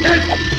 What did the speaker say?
Yes!